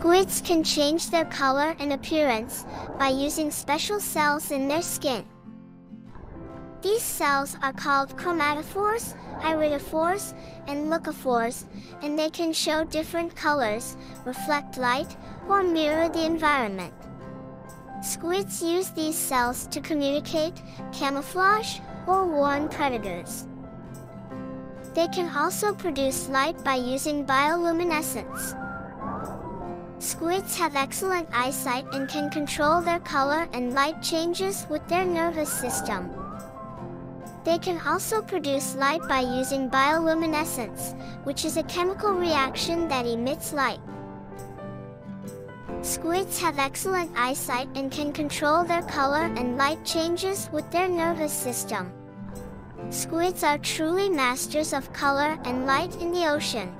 Squids can change their color and appearance by using special cells in their skin. These cells are called chromatophores, iridophores, and leucophores, and they can show different colors, reflect light, or mirror the environment. Squids use these cells to communicate, camouflage, or warn predators. They can also produce light by using bioluminescence. Squids have excellent eyesight and can control their color and light changes with their nervous system. They can also produce light by using bioluminescence, which is a chemical reaction that emits light. Squids have excellent eyesight and can control their color and light changes with their nervous system. Squids are truly masters of color and light in the ocean.